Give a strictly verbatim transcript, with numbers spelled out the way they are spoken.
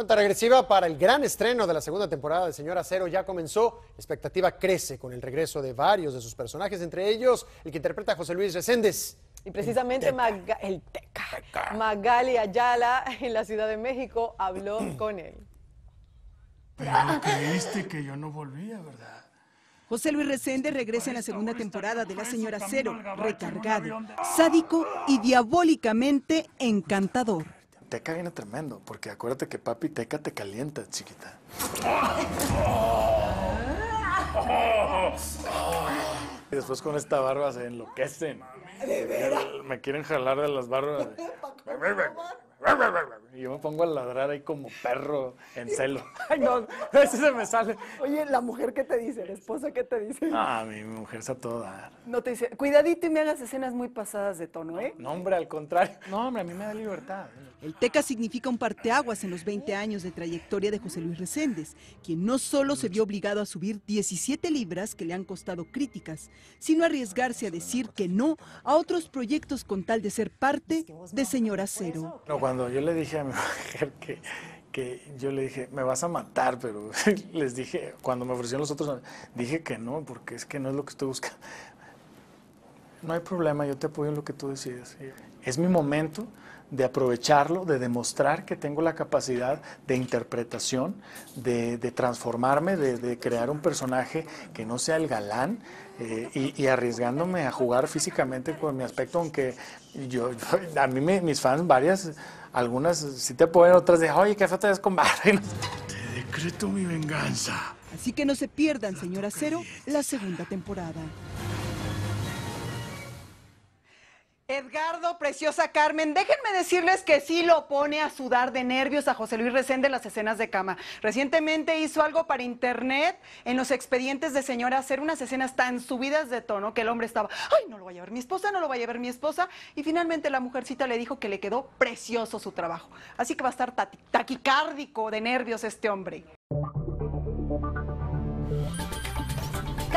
Cuenta regresiva para el gran estreno de la segunda temporada de Señora Cero ya comenzó. La expectativa crece con el regreso de varios de sus personajes, entre ellos el que interpreta a José Luis Reséndez. Y precisamente el Teca. Maga el teca. Teca. Magali Ayala en la Ciudad de México habló con él. Pero no creíste que yo no volvía, ¿verdad? José Luis Reséndez regresa en la segunda temporada de La Señora Cero, recargado, sádico y diabólicamente encantador. Teca viene tremendo, porque acuérdate que papi Teca te calienta, chiquita. Y después con esta barba se enloquecen. Me quieren jalar de las barbas. Y yo me pongo a ladrar ahí como perro en celo. Ay, no, eso se me sale. Oye, ¿la mujer qué te dice? ¿La esposa qué te dice? Ah, mi mujer se a todo dar. No te dice, cuidadito y me hagas escenas muy pasadas de tono, ¿eh? No, hombre, al contrario. No, hombre, a mí me da libertad. El Teca significa un parteaguas en los veinte años de trayectoria de José Luis Reséndez, quien no solo se vio obligado a subir diecisiete libras que le han costado críticas, sino arriesgarse a decir que no a otros proyectos con tal de ser parte de Señora Cero. No, cuando yo le dije a mi mujer que, que yo le dije, me vas a matar, pero les dije, cuando me ofrecieron los otros, dije que no, porque es que no es lo que estoy buscando. No hay problema, yo te apoyo en lo que tú decidas. Es mi momento de aprovecharlo, de demostrar que tengo la capacidad de interpretación, de, de transformarme, de, de crear un personaje que no sea el galán eh, y, y arriesgándome a jugar físicamente con mi aspecto, aunque yo, yo a mí me, mis fans, varias, algunas sí te pueden, otras de, oye, qué feo te ves con barba. Te decreto mi venganza. Así que no se pierdan, Señora Cero, la segunda temporada. Edgardo, preciosa Carmen, déjenme decirles que sí lo pone a sudar de nervios a José Luis Reséndez en las escenas de cama. Recientemente hizo algo para internet en los expedientes de Señora Acero, unas escenas tan subidas de tono que el hombre estaba, ay, no lo vaya a ver mi esposa, no lo vaya a ver mi esposa, y finalmente la mujercita le dijo que le quedó precioso su trabajo. Así que va a estar taquicárdico de nervios este hombre.